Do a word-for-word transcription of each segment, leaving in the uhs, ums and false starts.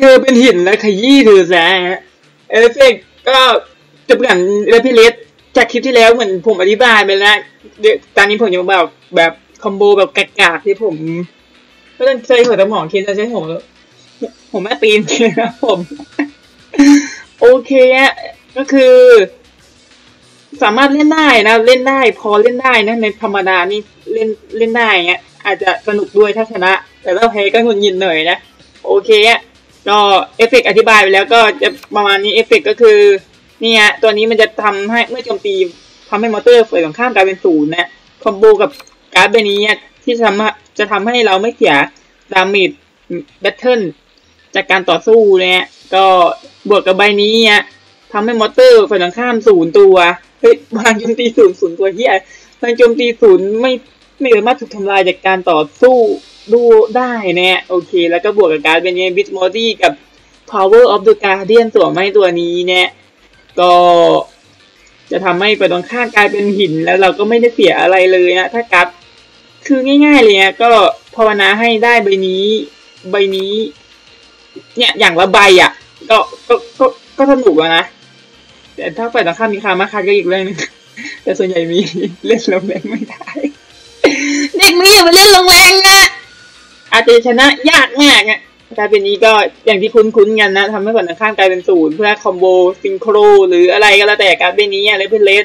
คือเป็นหินและขยี้ถือแสเอฟเฟกต์ก็จบหลังและพี่เล็กจากคลิปที่แล้วเหมือนผมอธิบายไปแล้วตอนนี้ผมจะแบบแบบคอมโบแบบกากๆที่ผมก็ต้องใช้หัวสมองคิดจะใช้หัวผมแม่ปีนนะผมโอเคก็คือสามารถเล่นได้นะเล่นได้พอเล่นได้นะในธรรมดานี่เล่นเล่นได้เงี้ยอาจจะสนุกด้วยถ้าชนะแต่ถ้าแพ้ก็งุนยินหน่อยนะโอเคก็เอฟเฟกต์อธิบายไปแล้วก็จะประมาณนี้เอฟเฟกต์ก็คือนี่ฮะตัวนี้มันจะทำให้เมื่อโจมตีทำให้มอเตอร์ฝ่ายตรงข้ามกลายเป็นศูนย์นะคอมโบกับการ์ดใบนี้ที่ทำจะทำให้เราไม่เสียดาเมจแบทเทิลจากการต่อสู้เนี่ยก็บวกกับใบนี้ทำให้มอเตอร์ฝ่ายตรงข้ามศูนย์ตัวเฮ้ยบางโจมตีศูนย์ศูนย์ตัวเฮียบางโจมตีศูนย์ไม่ไม่สามารถถูกทำลายจากการต่อสู้ดูได้เนี่ยโอเคแล้วก็บวกกับการ์ดใบนี้บิทมอร์ดี้กับ power of the guardian สวมให้ตัวนี้เนี่ยก็จะทำให้ฝ่ายตรงข้ามกลายเป็นหินแล้วเราก็ไม่ได้เสียอะไรเลยนะถ้ากัดคือง่ายๆเลยนะก็ภาวนาให้ได้ใบนี้ใบนี้เนี่ยอย่างละใบอ่ะก็ก็ก็ก็สนุกนะแต่ถ้าฝ่ายตรงข้ามมีคามาคัดก็อีกเรื่องนึงแต่ส่วนใหญ่มีเล่นลงแรงไม่ได้เด็กมึงอย่ามาเล่นลงแรงนะอาจจะชนะยากมากนะการเป็นนี้ก็อย่างที่คุ้นๆกันนะทำให้ฝ่ายตรงข้ามกลายเป็นศูนย์เพื่อคอมโบซิงโครหรืออะไรก็แล้วแต่การเป็นนี้อะไรเป็นเลส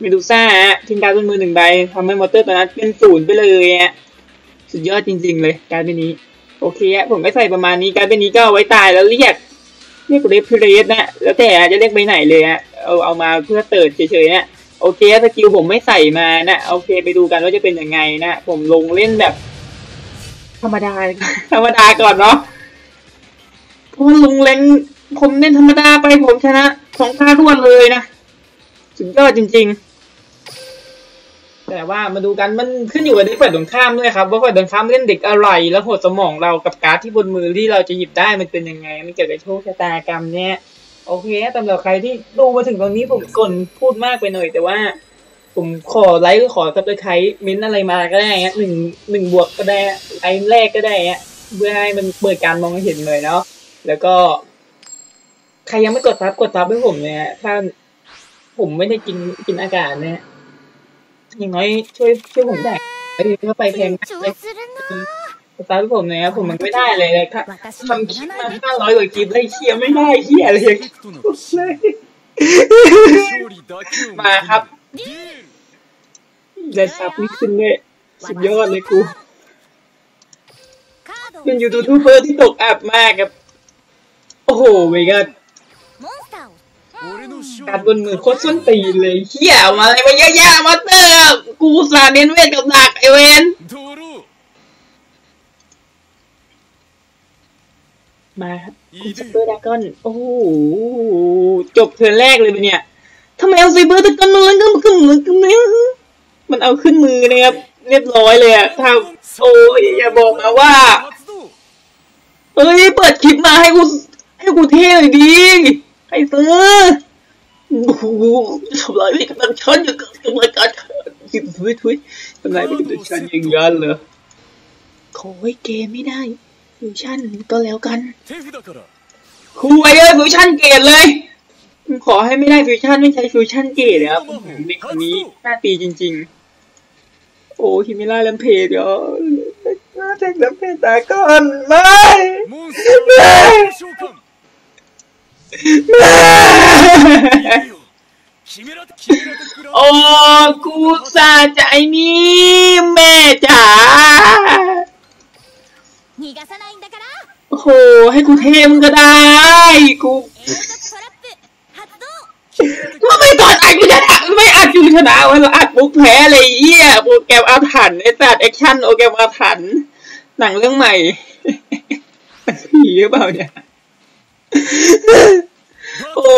เมดูซ่าทิ้งการเป็นมือหนึ่งใบทำให้มอเตอร์ตัวนั้นเป็นศูนย์ไปเลยฮะสุดยอดจริงๆเลยการเป็นนี้โอเคฮะผมไม่ใส่ประมาณนี้การเป็นนี้ก็ไว้ตายแล้วเรียกเรียกเลสพิเลสนะแล้วแต่จะเรียกไปไหนเลยฮะเอาเอามาเพื่อเติร์ดเฉยๆนะโอเคสกิลผมไม่ใส่มานะโอเคไปดูกันว่าจะเป็นยังไงนะผมลงเล่นแบบธรรมดาธรรมดาก่อนเนาะผมลงเล่นผมเล่นธรรมดาไปผมชนะสองตารวดเลยนะสุดยอดจริงๆแต่ว่ามาดูกันมันขึ้นอยู่กับฝ่ายตรงข้ามด้วยครับว่าฝ่ายตรงข้ามเล่นเด็กอะไรแล้วหัวสมองเรากับการ์ดที่บนมือที่เราจะหยิบได้มันเป็นยังไงมันเกี่ยวกับโชคชะตากรรมเนี่ยโอเคสำหรับใครที่ดูมาถึงตรงนี้ผมก่นพูดมากไปหน่อยแต่ว่าผมขอไลค์ขอซับสไครบ์เม้นอะไรมาก็ได้ฮะหนึ่งหนึ่งบวกก็ได้ไอแรกก็ได้ฮะเพื่อให้มันเปิดการมองเห็นเลยเนาะแล้วก็ใครยังไม่กดซับกดซับให้ผมเลยฮะถ้าผมไม่ได้กินกินอากาศเนี่ยอย่างน้อยช่วยช่วยผมได้ไอ้ที่เข้าไปแพงเลยซับให้ผมเลยครับผมมันไม่ได้เลยเลยค่ะทำคลิปมาห้าร้อยกว่าคลิปได้เชียร์ไม่ได้เชียร์เลยมาครับเดชาพิชิตเนี่ยสุดยอดเลยกูเป็นยูทูบเบอร์ที่ตกอับมากครับโอ้โหเว้ยกันการบนมือโคตรส้นตีนเลยเขี่ยมาอะไรมาเยอะแยะมาเตอร์กูสาเน้นเวทกับหนักไอเวนมาครับกูจะเปิดดราก้อนโอ้โหจบเทิร์นแรกเลยเนี่ยทำไมเอาไซเบอร์ตะกันเลยก็มันก็เหมือนกันเนี่ยมันเอาขึ้นมือนะครับเรียบร้อยเลยอะถ้าโอ้ยอย่าบอกนะว่าเอ้ยเปิดคลิปมาให้กูให้กูเท่หน่อยดีไอ้เสือโอ้โหทำลายไปกับฉันอย่างกับทำลายการจิตทุยทุยทำลายไปกับฉันอย่างยันเลยขอให้เกมไม่ได้ฟิวชั่นก็แล้วกันคุยเอ้ยฟิวชั่นเกมเลยขอให้ไม่ได้ฟิวชั่นไม่ใช้ฟิวชั่นเกตเลยครับเด็กคนนี้น่าตีจริงๆโอ้ฮิมิล่าแลมเพจเดี๋ยวน่าแทงแลมเพจตาก่อนไม่ไม่โอ้กูซาใจนี้แม่จ๋าโอ้โหให้กูเทมก็ได้กูก็ไม่ตอนอัดอยู่ชนะไม่อัดอยู่ชนะวันเราอัดปุ๊บแพ้เลยเอี้ยโปรแกรมอาถรรพ์ไอ้สัตว์แอคชั่นโปรแกรมอาถรรพ์หนังเรื่องใหม่ผีหรือเปล่าเนี่ยโอ้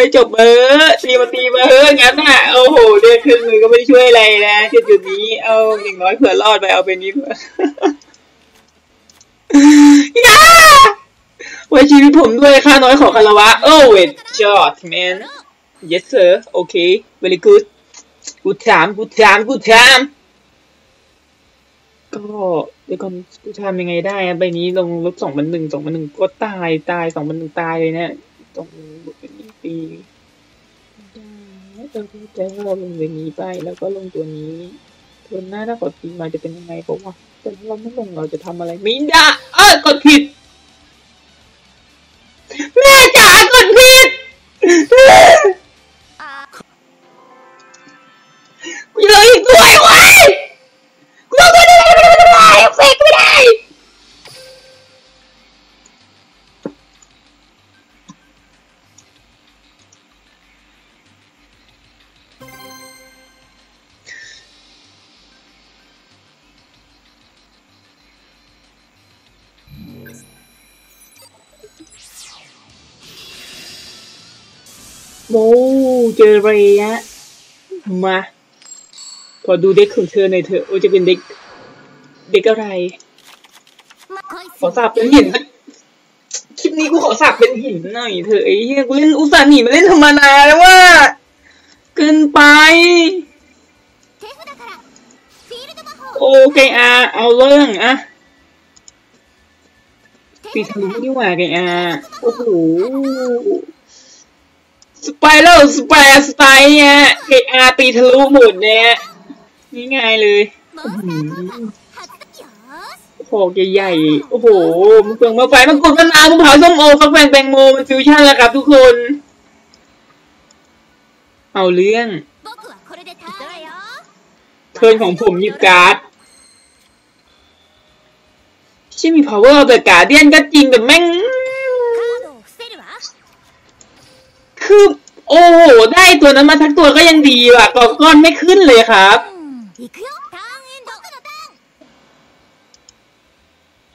ยจบเบอร์ตีมาตีมาเฮ้ยงั้นน่ะโอ้โหเดือดขึ้นมือก็ไม่ได้ช่วยอะไรนะจุดๆนี้เอาอย่างน้อยเผื่อรอดไปเอาเป็นนี้เผื่อไว้ชีวิตผมด้วยค่าน้อยขอคารวะโอ้เวทจอดแมนYes sir โอเค very good กูถามกูถามกูถาม ก็เดี๋ยวก่อนกูทำยังไงได้อะใบนี้ลงลบสองพันหนึ่งสองพันหนึ่งก็ตายตายสองพันหนึ่งตายเลยเนี่ยตรงบวกเป็นยี่ปีได้เราจะเราลงตัวนี้ไปแล้วก็ลงตัวนี้ตัวหน้าถ้ากดตีมาจะเป็นยังไงเพราะว่าถ้าเราไม่ลงเราจะทำอะไรไม่ได้เอ้ยกดผิดแม่จ๋ากดผิดกูเลยด้วยวะกูต้องได้ได้ได้ได้เฟกไม่ได้โอ้เจอเรย์อะมาขอดูเด็กของเธอหน่อยเถอะโอ้จะเป็นเด็กเด็กอะไรขอสาบเป็นหินคลิปนี้กูขอสาบเป็นหินหน่อยเถอะไอ้เหี้ยกูเล่นอุตส่าห์หนีมาเล่นธรรมดาแล้วว่าเกินไปโอเคอาเอาเรื่องอะปีทะลุนี่หว่าไงอาโอ้โหสไปเล่าสไปร์สไตล์เนี่ยเกตอาตีทะลุหมุนเนี่ยนี่ไงเลยโอ้โหใหญ่ๆโอ้โหมันเปลืองมาไฟมันกดมะนาวมันเผาส้มโอฟักแฟงแตงโมมันฟิวชั่นแล้วครับทุกคนเอาเรื่องเทิร์นของผมหยิบการ์ดใช่มี power แต่การ์ดเดียนก็จริงแต่แม่งคือโอ้โหได้ตัวนั้นมาทักตัวก็ยังดีว่ะกอบก้อนไม่ขึ้นเลยครับ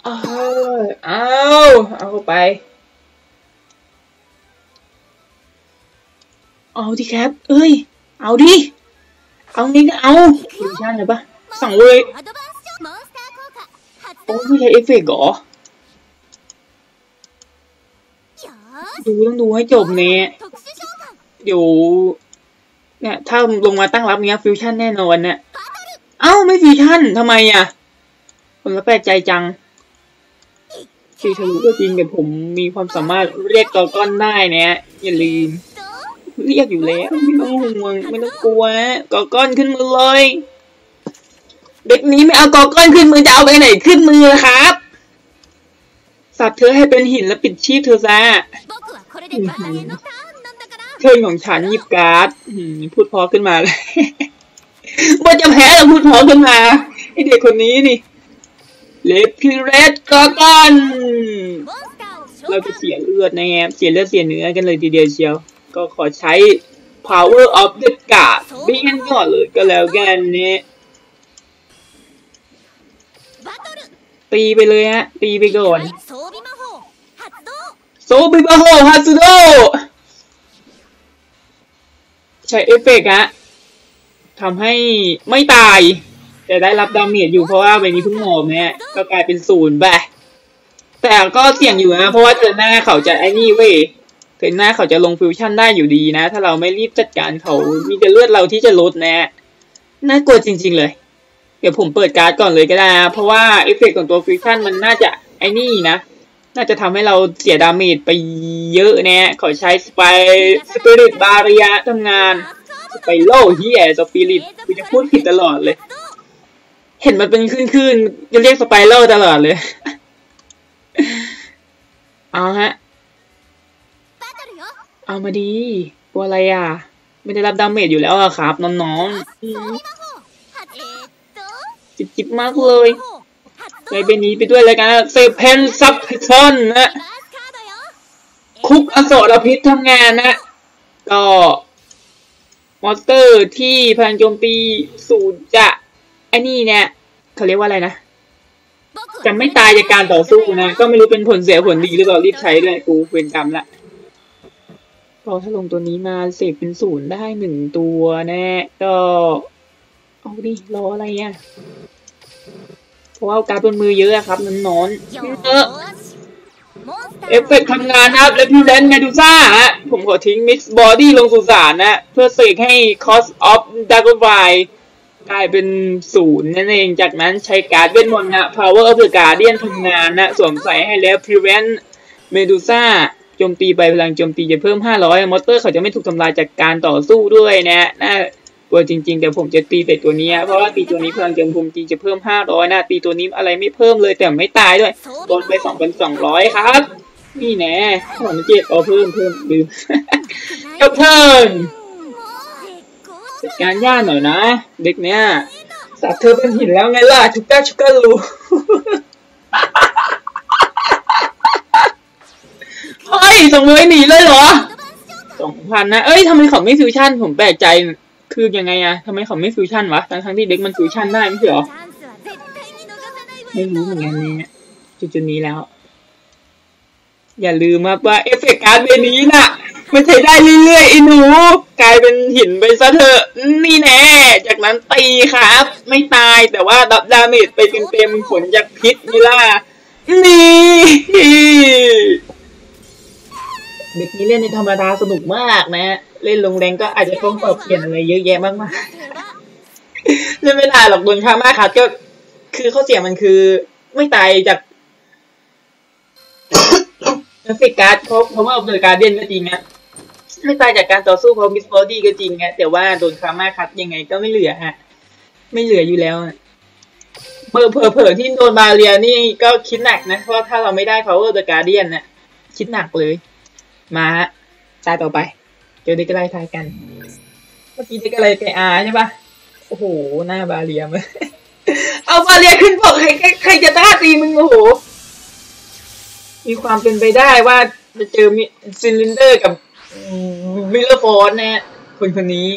เอาเอาเอาไปเอาดิครับเอ้ยเอาดิเอานี่ก็เอาดูชั้นเลยปะสั่งเลยโอ้ไม่ใช่เอฟเฟกต์หรอดูต้องดูให้จบเนี่ยเดี๋ยวเนี่ยถ้าลงมาตั้งรับเนี้ยฟิวชั่นแน่นอนเนี่ยเอ้าไม่ฟิวชั่นทำไมอ่ะผมก็แปลกใจจังฟิวชั่นก็จริงแต่ผมมีความสามารถเรียกกอก้อนได้เนี่ยอย่าลืมเรียกอยู่แล้วไม่ต้องห่วงไม่ต้องกลัวกอก้อนขึ้นมือเลยเด็กนี้ไม่เอากอก้อนขึ้นมือจะเอาไปไหนขึ้นมือครับสับเธอให้เป็นหินและปิดชีพเธอซะเทิร์นของฉันหยิบการ์ดพูดพอขึ้นมาเลยบนจะแพ้เราพูดพอขึ้นมาไอเด็กคนนี้นี่เลพิเรตก็ก้อนเราจะเสียเลือดนะแง่เสียเลือดเสียเนื้อกันเลยทีเดียวเชียวก็ขอใช้ power of the guard บิ๊กแอนก่อนเลยก็แล้วกันเนี่ยตีไปเลยฮะตีไปก่อนโซบิบะโฮฮัตสุโดใช้เอฟเฟกต์ฮะทำให้ไม่ตายแต่ได้รับดาเมจอยู่เพราะว่าใบนี้เพิ่งหมอบเนี่ยก็กลายเป็นศูนย์ไปแต่ก็เสี่ยงอยู่นะเพราะว่าเธอหน้าเขาจะไอ้นี่เว้ยเธอหน้าเขาจะลงฟิวชั่นได้อยู่ดีนะถ้าเราไม่รีบจัดการเขามีแต่เลือดเราที่จะลดนะน่ากลัวจริงๆเลยเดี๋ยวผมเปิดการ์ดก่อนเลยก็ได้นะเพราะว่าเอฟเฟกต์ของตัวฟิวชั่นมันน่าจะไอ้นี่นะน่าจะทำให้เราเสียดาเมจไปเยอะแน่ขอใช้สไปสปิริตบาริยะทำงานสไปโล่ที่แอร์สปิริตกูจะพูดผิดตลอดเลยเห็นมันเป็นขึ้นขึ้นจะเรียกสไปโล่ตลอดเลยเอาฮะเอามาดีกลัวอะไรอ่ะไม่ได้รับดาเมจอยู่แล้วอะครับน้องๆจิบๆมากเลยใช้เบนี้ไปด้วยเลยกันนะเซเพนซับซอนนะคุกอสรพิษทำงานนะก็มอนสเตอร์ที่พลังโจมตีศูนย์จะไอ้นี่เนี่ยเขาเรียกว่าอะไรนะจะไม่ตายจากการต่อสู้นะก็ไม่รู้เป็นผลเสียผลดีหรือเปล่ารีบใช้เลยกูเวรกรรมละพอถ้าลงตัวนี้มาเสกเป็นศูนย์ได้หนึ่งตัวนะก็เอาดิรออะไรอ่ะเพราะว่าการบนมือเยอะครับน้ำนอนเยอะเอฟเฟกต์ทำงานนะครับและพิวเลนเมดูซ่าฮะผมขอทิ้งมิกซ์บอดี้ลงสุสานนะเพื่อเสกให้คอสออฟดากอนไว กลายเป็นศูนย์นั่นเองจากนั้นใช้การ์ดเวทมนต์นะ Power of the Guardian ทำงานนะสวมใส่ให้แล้ว Prevent Medusa โจมตีไปพลังโจมตีจะเพิ่มห้าร้อยมอเตอร์เขาจะไม่ถูกทำลายจากการต่อสู้ด้วยนะน่ากลัวจริงๆแต่ผมจะตีเป็ดตัวนี้เพราะว่าตีตัวนี้พลังโจมตีจะเพิ่มห้าร้อยนะตีตัวนี้อะไรไม่เพิ่มเลยแต่ไม่ตายด้วยโดนไป สองพันสองร้อย ครับนี่แน่หอนเจ็ดเอาเพิ่มเพิ่มลืมเจ้าเทิร์นจัดการยากหน่อยนะเด็กเนี้ยสับเธอเป็นหินแล้วไงล่ะชุกก้าชุกก้าลูเฮ้ยส่งมือหนีเลยเหรอสองพันนะเอ้ยทำไมเขาไม่ฟิวชั่นผมแปลกใจคือยังไงอะทำไมเขาไม่ฟิวชั่นวะทั้งทั้งที่เด็กมันฟิวชั่นได้ไม่ใช่หรอไม่รู้เหมือนกันเนี่ยจุดจุดนี้แล้วอย่าลืมครับว่าเอฟเฟกต์การ์ดเบนี้น่ะมันใช้ได้เรื่อยๆไอ้หนูกลายเป็นหินไปซะเถอะนี่แน่จากนั้นตีครับไม่ตายแต่ว่าดับดาเมจไปเต็มๆผลจากพิษนี่ล่ะนี่เด็กนี้เล่นในธรรมดาสนุกมากนะเล่นลงแรงก็อาจจะต้องปรับเปลี่ยนอะไรเยอะแยะมากๆเล่นไม่ได้หรอกโดนฆ่ามากครับก็คือข้อเสียมันคือไม่ตายจากเอฟเฟกต์การ์ดเขาเพราะว่าเอาโดยการเด่นก็จริงนะไม่ตายจากการต่อสู้เพราะมิสโบดี้ก็จริงนะแต่ว่าโดนคาม่าคัดยังไงก็ไม่เหลือฮะไม่เหลืออยู่แล้วเผลอเผลอเผลอที่โดนบาเรียนี่ก็คิดหนักนะเพราะถ้าเราไม่ได้ power โดยการเด่นนะคิดหนักเลยมาตายต่อไปเจอเด็กอะไรทายกันเมื่อกี้เด็กอะไรแกอาใช่ปะโอ้โหหน้าบาเรียมั้ยเอาบาเรียขึ้นบอกใครใครจะต้าตีมึงโอ้โหมีความเป็นไปได้ว่าจะเจอซิลินเดอร์กับมิลเลอร์ฟอร์ดนะคนคนนี้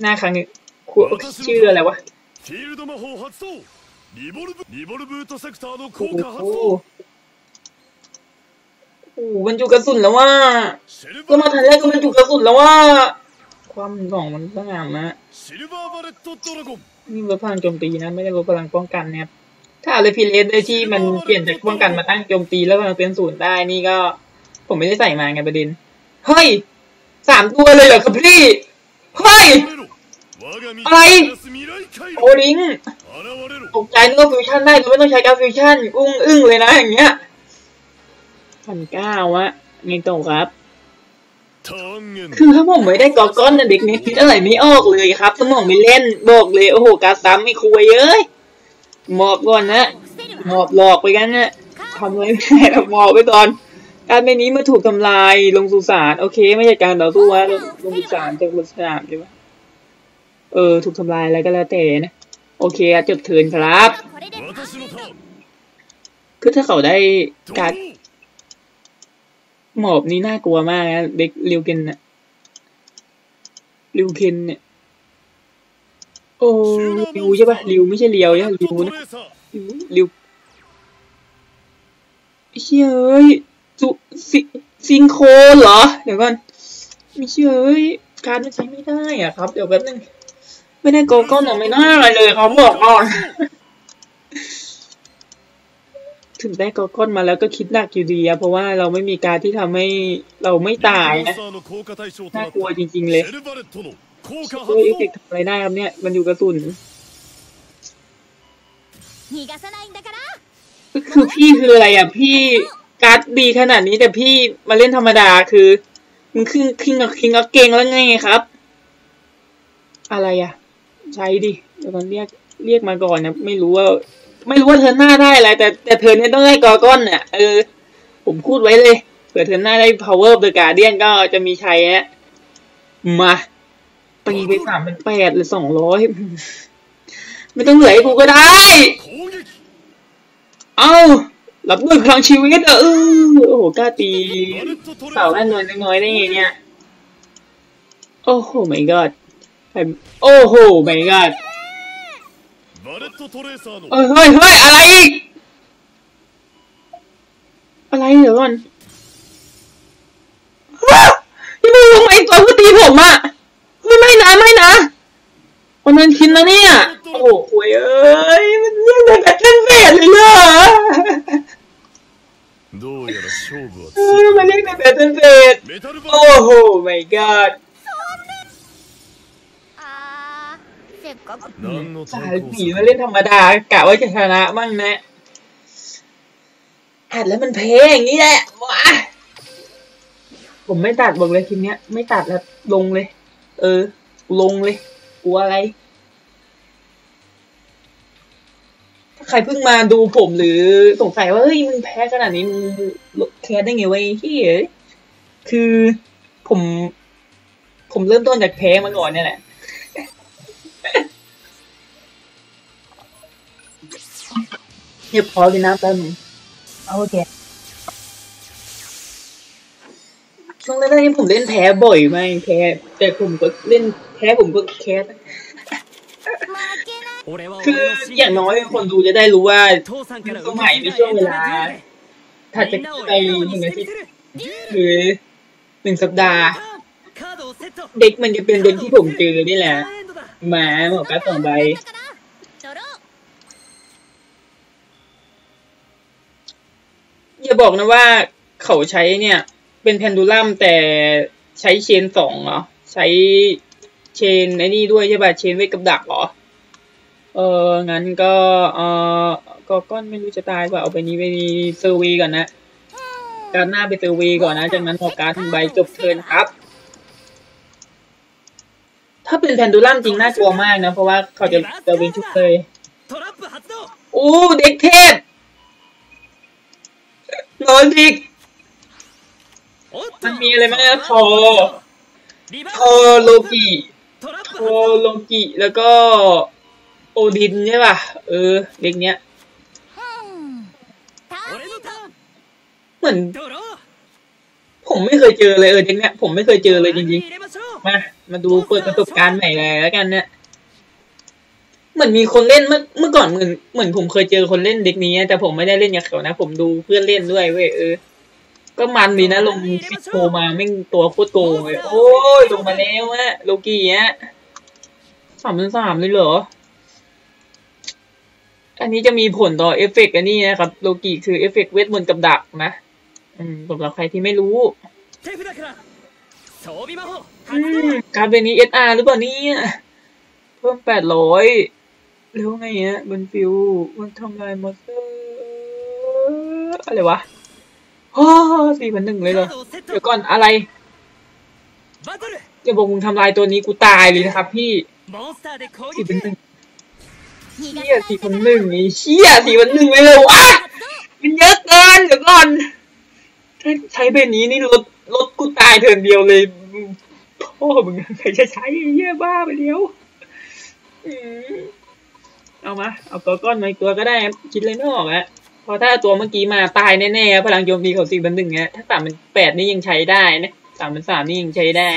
หน้าครั้งนี้คู่ชื่ออะไรวะโอ้โหโอ้บรรจุกระสุนแล้วว่าก็มาทันแรกก็บรรจุกระสุนแล้วว่าความหน่องมันต่างนะนี่ลดพลังโจมตีนะไม่ได้ลดพลังป้องกันนะครับถ้าเลยพิเลสได้ที่มันเปลี่ยนจากป้องกันมาตั้งโจมตีแล้วมันเป็นศูนย์ได้นี่ก็ผมไม่ได้ใส่มาไงประเด็นเฮ้ยสามตัวเลยเหรอครับพี่เฮ้ยอะไรโอลิงตกใจนึกว่าฟิวชั่นได้หรือไม่ต้องใช้การฟิวชั่นอุ้งอึ้งเลยนะอย่างเงี้ยพันเก้าวะไงต่อครับคือถ้าผมไม่ได้กอก้อนเด็กนี้คิดอะไรไม่ออกเลยครับสมองไม่เล่นบอกเลยโอ้โหการซ้ำไม่คุยเอ้ยหมอบก่อนนะหมอบหลอกไปกันนะทำอะไรไม่ได้เราหมอบไปก่อนการเบนี้มาถูกทำลายลงสุสานโอเคไม่ใช่การต่อสู้ว่าลงสุสานจากบนสนามใช่ไหมเออถูกทำลายอะไรก็แล้วแต่นะโอเคจบเทิร์นครับคือถ้าเขาได้การหมอบนี้น่ากลัวมากนะเด็กริวเคนนะริวเคนเนี่ยโอ้ริวใช่ปะริวไม่ใช่เลียวนะริวนะริวเชื่อเอ้ยสุสิซิงโคเหรอเดี๋ยวก่อนไม่เชื่อเอ้ยการมันใช้ไม่ได้อ่ะครับเดี๋ยวแป๊บนึงไม่ได้โกโก้หน่อยไม่น่าอะไรเลยเขาบอกก่อนถึงได้โกโก้มาแล้วก็คิดหนักอยู่ดีอะเพราะว่าเราไม่มีการที่ทำให้เราไม่ตายนะน่ากลัวจริงๆเลยเฮ้ยเด็กทำอะไรได้ครับเนี่ยมันอยู่กระสุนคือพี่คืออะไรอ่ะพี่การ์ดดีขนาดนี้แต่พี่มาเล่นธรรมดาคือมึงขึ้นคิงกับคิงกับเก่งแล้วไงครับอะไรอ่ะใช้ดิเดี๋ยวมันเรียกเรียกมาก่อนนะไม่รู้ว่าไม่รู้ว่าเธอหน้าได้อะไรแต่แต่เธอเนี่ยต้องได้กอก้อนเนี่ยเออผมพูดไว้เลยเผื่อเธอหน้าได้ power of the guardian ก็จะมีใช้ฮะมาตีไปสามเป็นแปดหรือสองร้อยไม่ต้องเหลือให้กูก็ได้เอ้ารับด้วยพลังชีวิตเออโอ้โหกล้าตีเสาได้น้อยน้อยได้ไงเนี่ยโอ้โห my god โอ้โห my god เฮ้ยเฮ้ยเฮ้ยอะไรอีกอะไรเดี๋ยวก่อนนี่มึงลงมาอีกตัวกูตีผมอะไม่นะไม่นะคนนั้นคิดนะเนี่ยโอ้โหโวยเอ้ยมันเรื่องแบบเต้นเบสเลยเหรอมันเรื่องแบบเต้นเบสโอ้โห my god สายสีมาเล่นธรรมดากะว่าจะชนะบ้างนะตัดแล้วมันเพลงนี้แหละผมไม่ตัดบอกเลยทีเนี้ยไม่ตัดแล้วลงเลยเออลงเลยกลัวอะไรถ้าใครเพิ่งมาดูผมหรือสงสัยว่าเฮ้ยมึงแพ้ขนาดนี้มึงแคสได้ไงวะที่คือผมผมเริ่มต้นจากแพ้มาก่อนเนี่ยแหละเก็บพอดีนะแป๊บนึงโอเคช่วงแรกๆผมเล่นแพ้บ่อยไหมแพ้แต่ผมก็เล่นแพ้ผมก็แคสคืออย่างน้อยคนดูจะได้รู้ว่าสมัยในช่วงเวลาถัดจากไปหนึ่งอาทิตย์หรือหนึ่งสัปดาห์เด็กมันจะเป็นเด็กที่ผมเจอนี่แหละหมาหมอกัดสองใบอย่าบอกนะว่าเขาใช้เนี่ยเป็นแพนดูลัมแต่ใช้เชนสองเหรอใช้เชนไอ้นี่ด้วยใช่ป่ะเชนเวทกับดักเหรอเอองั้นก็เออก็ก้อนไม่รู้จะตายป่ะเอาไปนี้ไปเซอร์เวย์ก่อนนะการหน้าไปเซอร์เวย์ก่อนนะจากนั้นพอการ์ดใบจบเทิร์นครับถ้าเป็นแพนดูลัมจริงน่ากลัวมากนะเพราะว่าเขาจะเซอร์เวย์ชุดเลยโอ้เด็กเทพโดนอีกมันมีอะไรบ้างนะโทโทโลกิโทโลกิแล้วก็โอดินใช่ป่ะเออเด็กเนี้ยเหมือนผมไม่เคยเจอเลยเออเด็กเนี้ยผมไม่เคยเจอเลยจริงๆมามาดูเปิดประสบการณ์ใหม่เลยแล้วกันเนี่ยเหมือนมีคนเล่นเมื่อเมื่อก่อนเหมือนเหมือนผมเคยเจอคนเล่นเด็กนี้แต่ผมไม่ได้เล่นอย่างเขานะผมดูเพื่อนเล่นด้วยเว้ยเออก็มันมีนะลงซิโกมาแม่งตัวโคตรโกงเลยโอ้ยลงมาแล้วฮะโลกี้ฮะสามสามเลยเหรออันนี้จะมีผลต่อเอฟเฟกต์อันนี้นะครับโลกี้คือเอฟเฟกต์เวทมนต์กับดักนะอืมสำหรับใครที่ไม่รู้การเป็นนี้เอสอาร์หรือเปล่านี่เพิ่มแปดร้อยเร็วไงเนี้ยบนฟิวมันทำลายมอเตอร์อะไรวะโอ้สี่พันหนึ่งเลยเหรอเดี๋ยวก่อนอะไรจะบอกมึงทำลายตัวนี้กูตายเลยนะครับพี่สี่พันหนึ่งเชี่ยสี่พันหนึ่งนี่เชี่ยสี่พันหนึ่งเลยเหรออ่ะมันเยอะเกินเดี๋ยวก่อนใช้เป็นนี้นี่รถรถกูตายเทินเดียวเลยพ่อมึงใครจะใช้เยอะบ้าไปเดียวเอามาเอาตัวก้อนมาตัวก็ได้คิดเลยนอกอะพอถ้าตัวเมื่อกี้มาตายแน่ๆพลังโจมตีเขาสี่พันหนึ่งอะถ้าสามพันแปดนี่ยังใช้ได้นะสามพันสามนี่ยังใช้ได้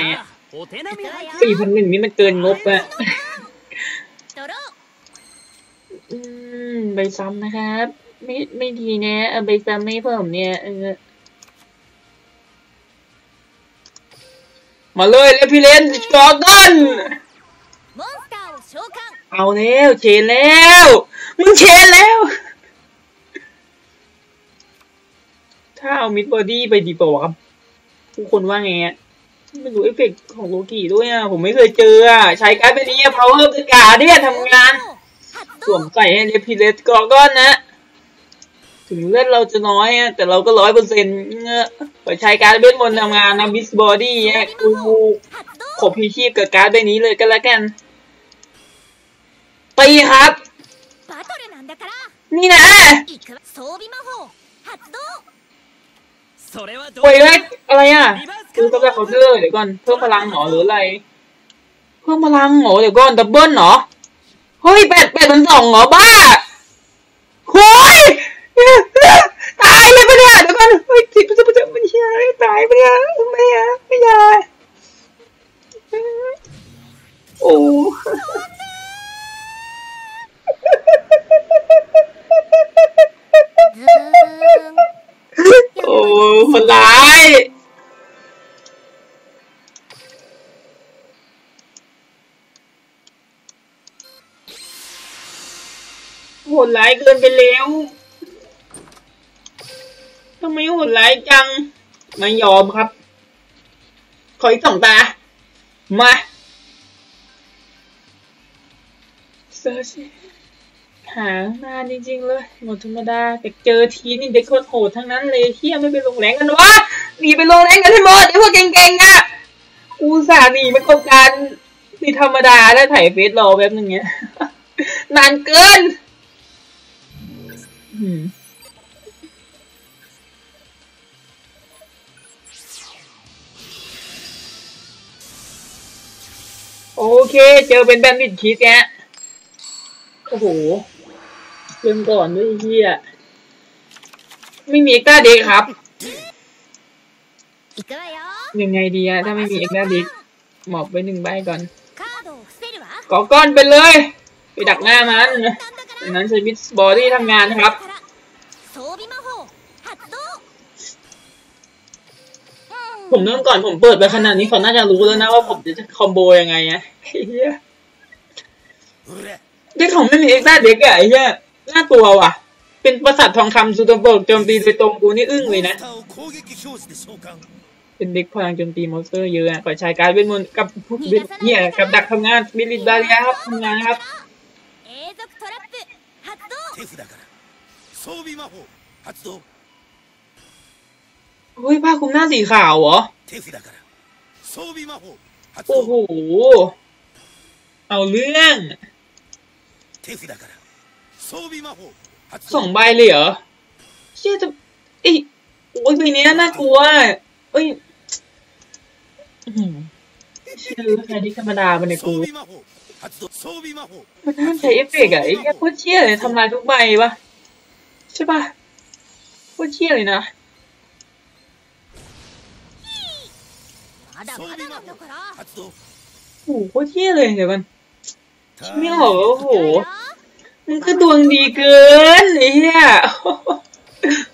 สี่พันหนึ่งนี่มันเกินงบอะอืมใบซ้ำนะครับไม่ไม่ดีนะเอาใบซ้ำไม่เพิ่มเนี่ยเออมาเลยแล้วพี่เลนกอร์ดอนเอาแล้วเชนแล้วมึงเชนแล้วถ้าเอามิดบอดี้ไปดีเปล่าวะครับผู้คนว่าไงอ่ะไม่รู้เอฟเฟกต์ของโลกี้ด้วยอ่ะผมไม่เคยเจออ่ะใช้การเป็นนี้เพาเวอร์เป็นกาเนี่ยทำงานสวมใส่ให้เรพิเลสก่อนก้อนนะถึงเลือดเราจะน้อยอ่ะแต่เราก็ร้อยเปอร์เซ็นต์เงอะไปใช้การเบนบนทำงานนะมิดบอดี้อ่ะกูขบพีชีพกับการเป็นนี้เลยก็แล้วกันไปครับนี่นะโอ้ยเล็กอะไรอ่ะคือตัวเขาเจอเดี๋ยวก่อนเพิ่มพลังหรอหรืออะไรเพิ่มพลังหรอเดี๋ยวก่อนดับเบิลหรอเฮ้ยแปดแปดเป็นสองหรอบ้าโอ้ยตายเลยปะเนี่ยเดี๋ยวก่อนเฮ้ยจิตประจำไม่ใช่ตายปะเนี่ยไม่ใช่ไม่ใช่โอ้โอ้คนร้ายโหดร้ายเกินไปแล้วทำไมโหดร้ายจังไม่ยอมครับขออีกสองตามา เซิร์ชหามาจริงๆเลยหมดธรรมดาแต่เจอทีนี่เด็กโคตรโหดทั้งนั้นเลยเฮียไม่ไปลงแรงกันวะหนีไปลงแรงกันให้หมดไอ้พวกเก่งๆอะกูสาหนีไม่ต้องการนี่ธรรมดาได้ถ่ายเฟซรอแบบนึงเงี้ยนานเกินอืมโอเคเจอเป็นแบนดิตคิดแกโอ้โหเริ่มก่อนด้วยเฮียไม่มีเอ็กซ์ต้าเด็กครับยังไงดีอะถ้าไม่มีเอ็กซ์ต้าเด็กหมอบไปหนึ่งใบก่อนก่อก้อนไปเลยไปดักหน้ามันดังนั้นใช้บิสบอดี้ทำงานครับผมเริ่มก่อนผมเปิดไปขนาดนี้เขาน่าจะรู้แล้วนะว่าผมจะคอมโบยังไงนะเด็กของไม่มีเอ็กซ์ต้าเด็กอะไอ้เหี้ยน่ากลัวว่ะเป็นประสาททองคำซูโตโบกโจมตีโดยตรงกูนี่อึ้งเลยนะเป็นเด็กพลังโจมตีมอนสเตอร์เยอะกว่าชายการเวทมนต์กับเนี่ยกับดักทำงานบิลิดบาริยาครับทำงานนะครับเฮ้ยผ้าคลุมหน้าสีขาวเหรอโอ้โหเอาเรื่องสองใบเลยเหรอเชี่ยจะไอ้โอ้ยใบเนี้ยน่ากลัวเอ้ยชื่อใครที่ธรรมดามันในกูมันน่าใช้เอฟเฟกต์อะไอ้แกพูดเชี่ยเลยทำลายทุกใบปะใช่ปะพูดเชี่ยเลยนะโอ้โหพูดเชี่ยเลยเดี๋ยวกันไม่หรอกโอ้โหมันก็ดวงดีเกินไอ้เหี้ย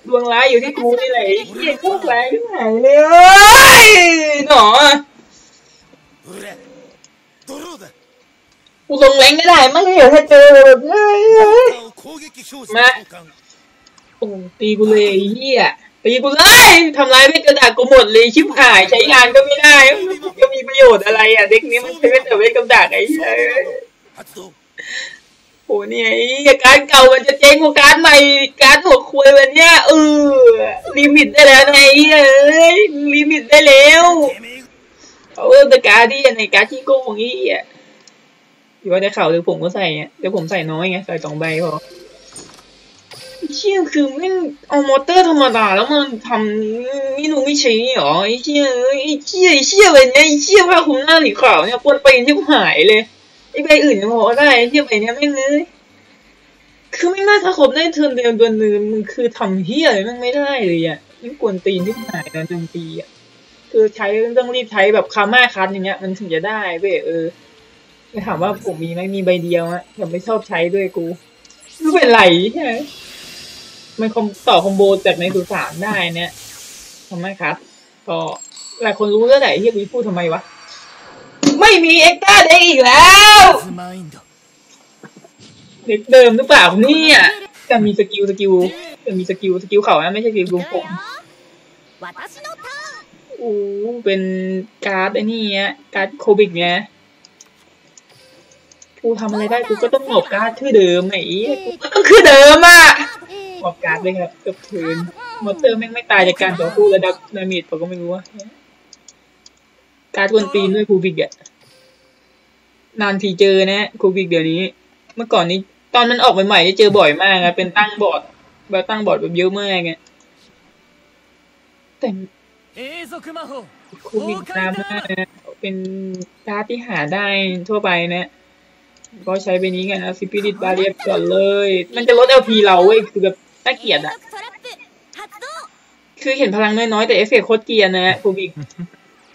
ดวงร้ายอยู่ที่กูนี่แหละไอ้เหี้ยโคตรร้ายที่ไหนเลยเอ้ยหนอกูลงแรงไม่ได้มั้งเลยถ้าเจอมาโอ้ตีกูเลยไอ้เหี้ยตีกูเลยทำร้ายไม่กระดาษกูหมดเลยชิบหายใช้งานก็ไม่ได้ก็มีประโยชน์อะไรอ่ะเด็กนี้มันใช้ไม่แต่เวทกำดาษไอ้เหี้ยโอ้เนี่ยการเก่ามันจะเจ๊งกว่าการใหม่การหัวคุยวันเนี้ยเออลิมิตได้แล้วไงเอ้ยลิมิตได้แล้วเอาเรื่องแต่การที่ในการที่โกงงี้อ่ะอยู่ว่าจะเข่าหรือผมก็ใส่เนี่ยเดี๋ยวผมใส่น้อยไงใส่สองใบพอเชี่ยคือไม่เอามอเตอร์ธรรมดาแล้วมันทำไม่รู้ไม่ใช่หรอไอ้เชี่ยไอ้เชี่ยไอ้เชี่ยเลยเนี่ยไอ้เชี่ยผ้าคลุมหน้าสีขาวเนี่ยควรไปที่หายเลยไอ้ใบอื่นยังพอได้ไอ้ใบเนี้ยไม่เลยคือไม่น่าจะครบได้เทินเดียวตัวนึงมึงคือทำเฮี้ยอะไรมันไม่ได้เลยอ่ะมันกวนตีนที่หายแล้วหนึ่งปีอ่ะคือใช้ต้องรีบใช้แบบคาม่าคัทอย่างเงี้ยมันถึงจะได้เว้ยเออถามว่าผมมีไหมมีใบเดียวอ่ะผมไม่ชอบใช้ด้วยกูไม่เป็นไรใช่ไหมมันต่อคอมโบจากในสุสานได้เนี่ยคาม่าคัทก็หลายคนรู้แล้วแหละเฮี้ยกูพูดทำไมวะไม่มีเอ็กซ์ต้าเด็กอีกแล้วเด็กเดิมหรือเปล่าเนี่ยจะมีสกิลสกิลจะมีสกิลสกิลเขานะไม่ใช่สกิลผมโอ้เป็นการ์ดไอ้นี่ฮะการ์ดโคบิกเนี่ยกูทำอะไรได้กูก็ต้องหมอบการ์ดชื่อเดิมไอ้กูก็ต้องคือเดิมอะหมอบการ์ดเลยครับกับพื้นมอเตอร์แม่งไม่ตายจากการต่อสู้ระดับดาเมจผมก็ไม่รู้ว่าการกวนตีนด้วยคูบิกอะนานทีเจอนะคูบิกเดี๋ยวนี้เมื่อก่อนนี้ตอนมันออกใหม่ๆจะเจอบ่อยมากนะเป็นตั้งบอร์ดแบบตั้งบอร์ดแบบเยอะมากไงแต่คูบิกตามมาเป็นการ์ดที่หาได้ทั่วไปนะก็ใช้ไปนี้กันเอาซิปิดิตบาเรียบก่อนเลยมันจะลด แอล พี เราเว้ยคือแบบน่าเกลียดอะคือเห็นพลังน้อยๆแต่เอฟเฟกต์โคตรเกลียดนะคูบิก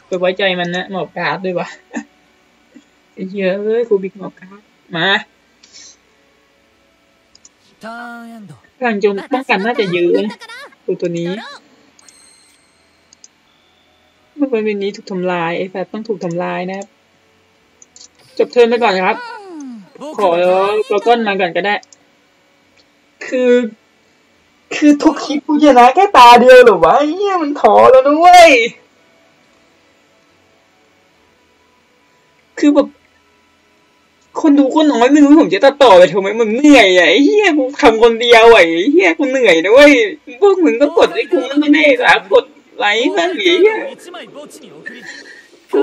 ไปไว้ใจมันนะหมอบการ์ดด้วยวะเยอะเลยคูบิกหมอบการ์ดมาพลังโจมป้องกันน่าจะเยอะนะตัวตัวนี้เมื่อวันนี้ถูกทำลายไอ้แฟตต้องถูกทำลายนะครับจบเทิร์นไปก่อนครับขอแล้วก้อนมาก่อนก็ได้คือคือทุกคลิปกูชนะแค่ตาเดียวหรอวะเฮียมันขอแล้วนะเว้ยคือแบบ คนดูก็น้อยไม่รู้ผมจะตัดต่อไปทำไมมันเหนื่อยอ่ะไอ้เหี้ยกูทำคนเดียวไอ้เหี้ยกูเหนื่อยนะเว้ยพวกมึงต้องกดไอ้กูมันไม่ได้สักกดไลค์นั่นหรือกู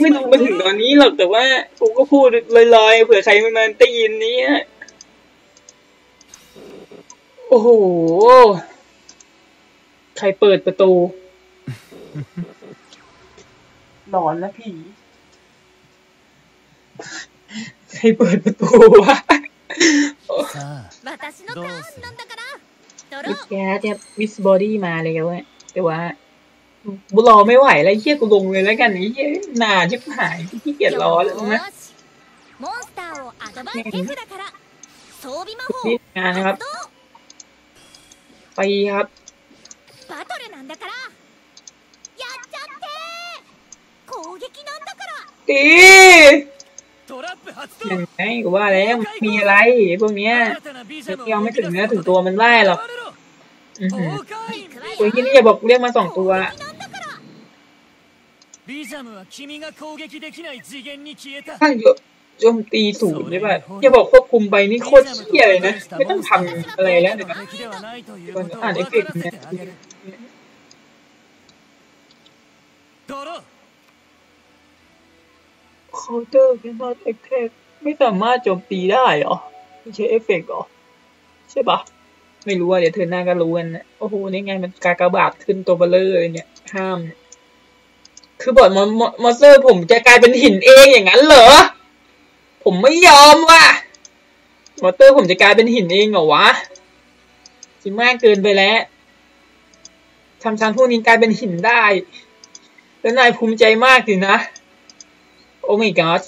ไม่ดูมาถึงตอนนี้หรอกแต่ว่ากูก็พูดลอยๆเผื่อใครไม่มาได้ยินนี้โอ้โหใครเปิดประตูหลอนนะพี่ใครเปิดประตูวะมิสแกเนี่ยมิสบอดี้มาเลยเว้ยแต่ว่าบุรอไม่ไหวแล้วเฮียกูลงเลยแล้วกันนี่เฮียหนาชิบหายที่เกียจร้อนแล้วนะนี่งานนะครับไปครับตีอย่างไรกูว่าแล้วมีอะไรพวกเนี้ยยังไม่ถึงเนื้อถึงตัวมันไล่หรอกโอ้ยที่นี่อย่าบอกเรียกมาสองตัวถ้าโจมตีศูนย์ได้ป่ะอย่าบอกควบคุมไปนี่โคตรเขี้ยเลยนะไม่ต้องทำอะไรแล้วเดี๋ยวอ่านเอฟเฟกต์เนี่ยเคาน์เตอร์ไม่มาเอฟเฟกต์ไม่สามารถโจมตีได้หรอไม่ใช่เอฟเฟกต์หรอใช่ป่ะไม่รู้ว่าเดี๋ยวเธอหน้าก็รู้กันนะโอ้โหนี่ไงมันกากบาทขึ้นตัวเบลเลอร์เลยเนี่ยห้ามคือบอดมอนสเตอร์ผมจะกลายเป็นหินเองอย่างนั้นเหรอผมไม่ยอมว่ะมอนสเตอร์ผมจะกลายเป็นหินเองเหรอวะจิมากเกินไปแล้วทำชันพวกนี้กลายเป็นหินได้แล้วนายภูมิใจมากสินะโอ้ my god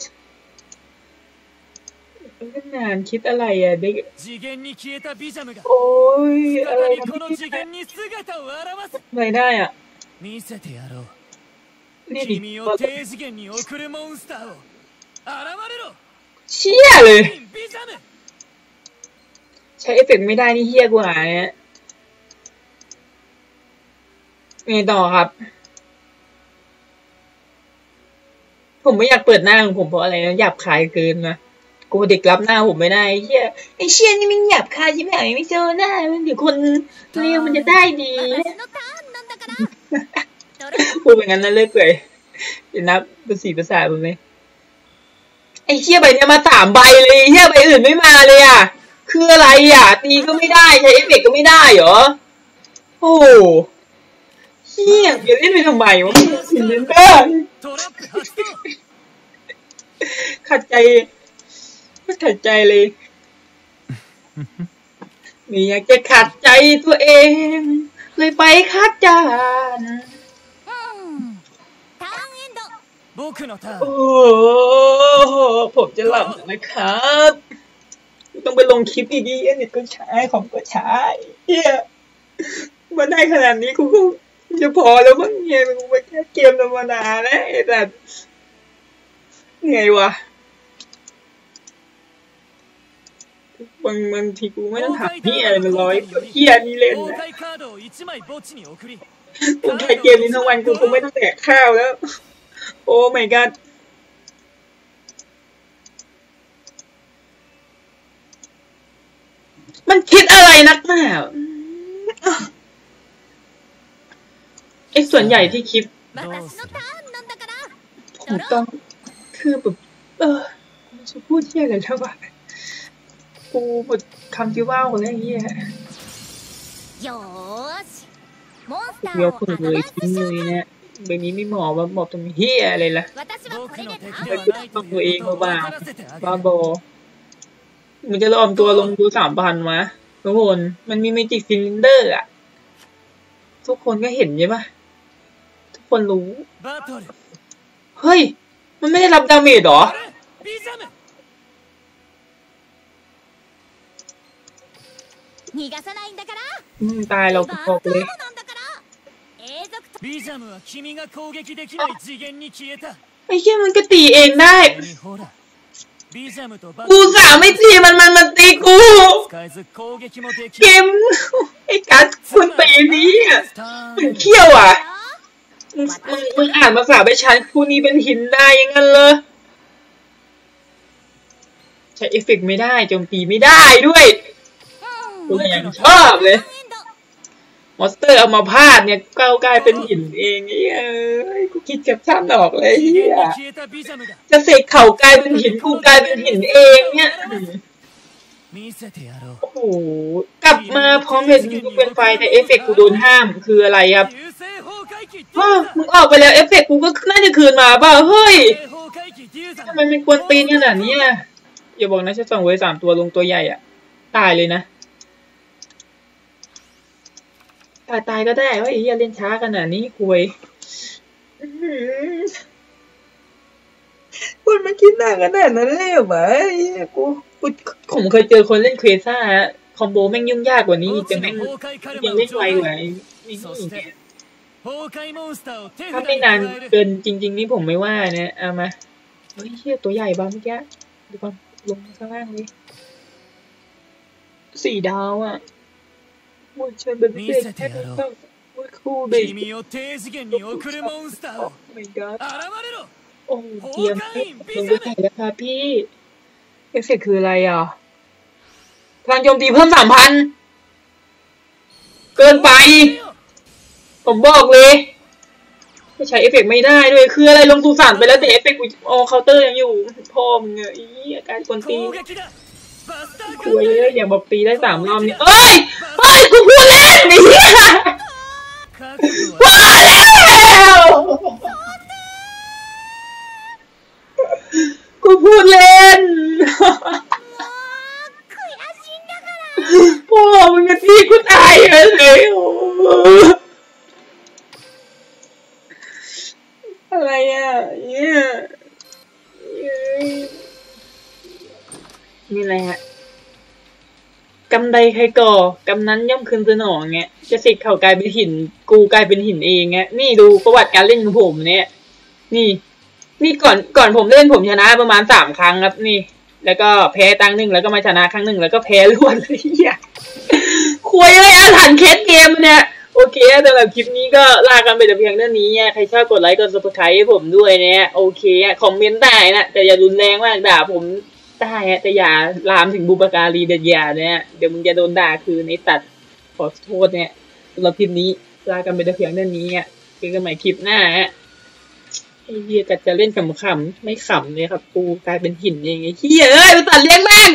นานคิดอะไรอ่ะเด็กโอ้ยอะไรไม่ได้อ่ะนี่เชี่ยเลยใช้เอฟเฟกต์ไม่ได้นี่เฮี้ยกว่าเนี่ยไงต่อครับผมไม่อยากเปิดหน้าของผมเพราะอะไรนะหยาบคายเกินนะกูเด็กรับหน้าผมไม่ได้ไอ้เชี่ยไอ้เชี่ยนี่มันหยาบคายใช่ไหมไอ้ไม่เจอหน้ามันเดี๋ยวคนเลี้ยวมันจะได้ดีพูดแบบนั้นนะเลิกเกยจะนับเป็นสี่ภาษาผมไหมไอ้เชี่ยใบเนี้ยมาสามใบเลยไอ้เชี่ยใบอื่นไม่มาเลยอ่ะคืออะไรอ่ะตีก็ไม่ได้ใช้เอฟเฟกต์ก็ไม่ได้เหรอโอ้เชี่ยเดี๋ยวเล่นไปทำไมวะสินเล่นก็ขัดใจขัดใจเลยนี่อยากจะขัดใจตัวเองเลยไปขัดจานโอ้ผมจะหลับนะครับต้องไปลงคลิปอีกเอ็นเน็ตก็ใช้ของก็ใช้เฮียมาได้ขนาดนี้กูก็จะพอแล้วมั้งเนี่ยกูไปแค่เกมธรรมดานะแต่ไงวะบางบางทีกูไม่ต้องถามพี่อะไรมันร้อยเฮียนี่เล่นนะกูถ่ายเกมนี้ทั้งวันกูคงไม่ต้องแตกข้าวแล้วโอ้ my god มันคิดอะไรนักหนาไอ้ส่วนใหญ่ที่คลิปถูกต้องคือแบบเออจะพูดเที่ยอะไรเท่าไหร่กูหมดคำที่ว่าวอะไรอย่างเงี้ยเดี๋ยวคุณเลยทิ้งเลยนะใบนี้ไม่เหมาะว่าเหมาะตรงเฮียอะไรล่ะไปพึ่งตัวเองมาบ้าบ้าบอมันจะลอมตัวลงดูสามพันวะทุกคนมันมีเมจิกซิลินเดอร์อ่ะทุกคนก็เห็นใช่ปะทุกคนรู้เฮ้ยมันไม่ได้รับดาเมจหรอตายเราตกเลยไอ้เหี้ยมันก็ตีเองได้กูสาไม่ตีมันมันมันตีกูเกมไอ้การคุณตีนี้มึงเขี้ยวอ่ะมึงมึงอ่านภาษาไปชั้นคู่นี้เป็นหินได้ยังงั้นเลย ช้เอฟเฟกต์ไม่ได้โจมตีไม่ได้ด้วยกูยังชอบเลยมอนสเตอร์เอามาพาดเนี่ยก้าวกลายเป็นหินเองเอ้ยกูคิดกับท่านออกเลยเฮียจะเสกเข่ากลายเป็นหินกูกลายเป็นหินเองเนี่ยโอ้โหกลับมาพร้อมเห็นกูเป็นไฟแต่เอฟเฟกต์กูโดนห้ามคืออะไรครับว้ามึงออกไปแล้วเอฟเฟกต์กูก็น่าจะคืนมาบ้าเฮ้ยทำไมมันกวนตีนขนาดนี้อ่ะอย่าบอกนะใช้สองเวสามตัวลงตัวใหญ่อ่ะตายเลยนะตายตายก็ได้ว่าไอ้เหี้ยเล่นช้าขนาดนี้คุยคนมันคิดหนักขนาดนั้นเลยเหรอกูกูผมเคยเจอคนเล่นเควซ่าคอมโบแม่งยุ่งยากกว่านี้จะแม่งยังเล่นไวกว่าถ้าไม่นานเกินจริงๆนี่ผมไม่ว่านะเอามาเฮ้ยเหี้ยตัวใหญ่บ้างเมื่อกี้ดูก่อนลงข้างล่างเลยสี่ดาวอ่ะโอ้ยฉันเป็นเด็กแค่เด็กโอ้ยคูเบย์โอ้ my god โอ้ยเยี่ยมลงไปถ่ายแล้วค่ะพี่เอฟเฟกต์คืออะไรอ่ะพลังโจมตีเพิ่มสามพันเกินไปผมบอกเลยไม่ใช้เอฟเฟกต์ไม่ได้ด้วยคืออะไรลงสู่สารไปแล้วแต่เอฟเฟกต์อ๋อเคาน์เตอร์ยังอยู่พ่อมึงเนี่ยอีอาการกวนตีคุยเลยอย่างบอกตีได้สามรอบนี่เอ้ยเอ้ยกูพูดเล่นนี่ว้าแล้วกูพูดเล่นพ่อมึงจะตีกูตายเลยอะไรอ่ะเนี่ยนี่อะไรฮะกำไดใครก่อกำนั้นย่อมคืนสนองเงี้ยจะสิกเข่ากลายเป็นหินกูกลายเป็นหินเองเงี้ยนี่ดูประวัติการเล่นของผมเนี่ยนี่นี่ก่อนก่อนผมเล่นผมชนะประมาณสามครั้งครับนี่แล้วก็แพ้ตั้งหนึ่งแล้วก็มาชนะครั้งหนึ่งแล้วก็แพ้รวดเลยเฮียคุยเลยอาถรรพ์เคสเกมเนี่ยโอเคสำหรับคลิปนี้ก็ลากันไปแต่เพียงเท่านี้ใครชอบกดไลค์กด ซับสไครบ์ ให้ผมด้วยเนี่ยโอเคคอมเมนต์ได้นะแต่อย่ารุนแรงมากด่าผมได้ฮะแต่อย่าลามถึงบุปการีเดียร์เนี่ยเดี๋ยวมึงจะโดนด่าคือในตัดขอโทษเนี่ยสำหรับคลิปนี้ลากันไปแต่เพียงเท่านี้เนี่ยเจอกันใหม่คลิปหน้าฮะไอ้เฮียจะเล่นขำๆไม่ขำเลยครับกูกลายเป็นหินเองไอ้เฮียเอ้ยไปตัดเลี้ยงแม่ง